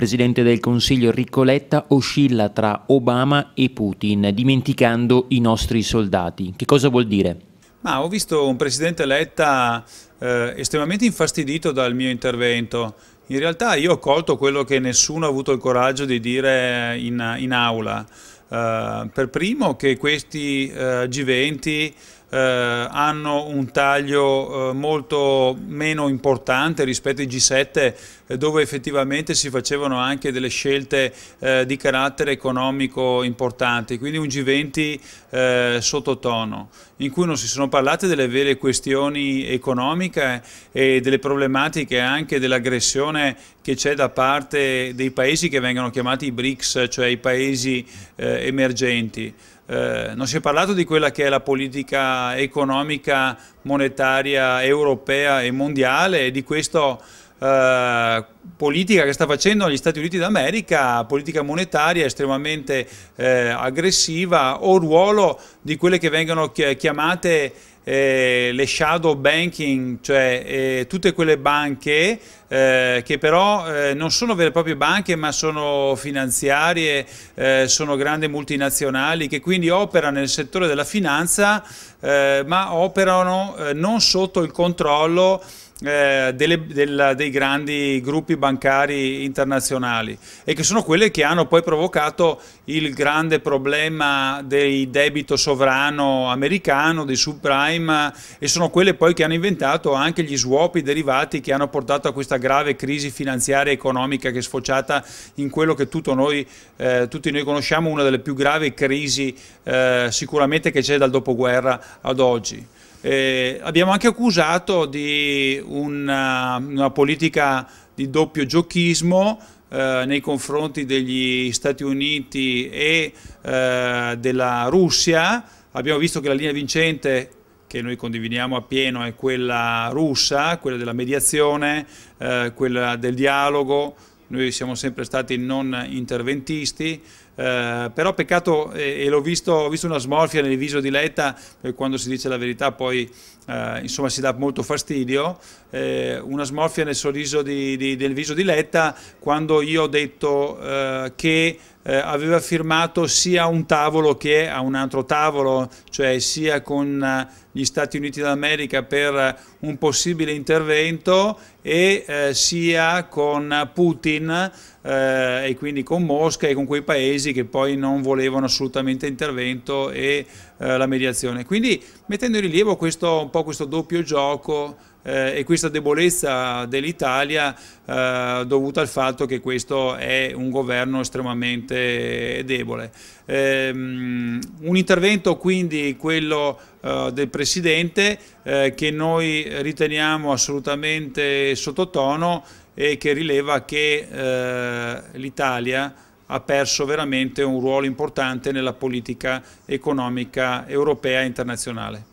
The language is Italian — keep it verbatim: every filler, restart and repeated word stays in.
Presidente del Consiglio Enrico Letta oscilla tra Obama e Putin, dimenticando i nostri soldati. Che cosa vuol dire? Ma ho visto un Presidente Letta eh, estremamente infastidito dal mio intervento. In realtà io ho colto quello che nessuno ha avuto il coraggio di dire in, in aula. Uh, per primo che questi uh, G venti uh, hanno un taglio uh, molto meno importante rispetto ai G sette, eh, dove effettivamente si facevano anche delle scelte uh, di carattere economico importanti, quindi un G venti uh, sottotono, in cui non si sono parlate delle vere questioni economiche e delle problematiche anche dell'aggressione che c'è da parte dei paesi che vengono chiamati i BRICS, cioè i paesi uh, emergenti. Eh, non si è parlato di quella che è la politica economica, monetaria, europea e mondiale, e di questa eh, politica che sta facendo gli Stati Uniti d'America, politica monetaria estremamente eh, aggressiva, o ruolo di quelle che vengono chiamate Eh, le shadow banking, cioè eh, tutte quelle banche eh, che però eh, non sono vere e proprie banche, ma sono finanziarie, eh, sono grandi multinazionali che quindi operano nel settore della finanza, eh, ma operano eh, non sotto il controllo Eh, delle, del, dei grandi gruppi bancari internazionali, e che sono quelle che hanno poi provocato il grande problema del debito sovrano americano, dei subprime, e sono quelle poi che hanno inventato anche gli swap derivati, che hanno portato a questa grave crisi finanziaria e economica che è sfociata in quello che tutto noi, eh, tutti noi conosciamo, una delle più gravi crisi eh, sicuramente che c'è dal dopoguerra ad oggi. Eh, abbiamo anche accusato di una, una politica di doppio giochismo eh, nei confronti degli Stati Uniti e eh, della Russia. Abbiamo visto che la linea vincente, che noi condividiamo appieno, è quella russa, quella della mediazione, eh, quella del dialogo. Noi siamo sempre stati non interventisti, eh, però peccato, e, e l'ho visto, ho visto una smorfia nel viso di Letta, perché quando si dice la verità poi eh, insomma si dà molto fastidio, eh, una smorfia nel sorriso di, di, del viso di Letta quando io ho detto eh, che eh, aveva firmato sia a un tavolo che a un altro tavolo, cioè sia con eh, gli Stati Uniti d'America per un possibile intervento e eh, sia con Putin eh, e quindi con Mosca e con quei paesi che poi non volevano assolutamente intervento e eh, la mediazione. Quindi mettendo in rilievo questo, un po' questo doppio gioco eh, e questa debolezza dell'Italia eh, dovuta al fatto che questo è un governo estremamente debole. Ehm, un intervento quindi quello eh, del Presidente eh, che noi riteniamo assolutamente sottotono e che rileva che eh, l'Italia ha perso veramente un ruolo importante nella politica economica europea e internazionale.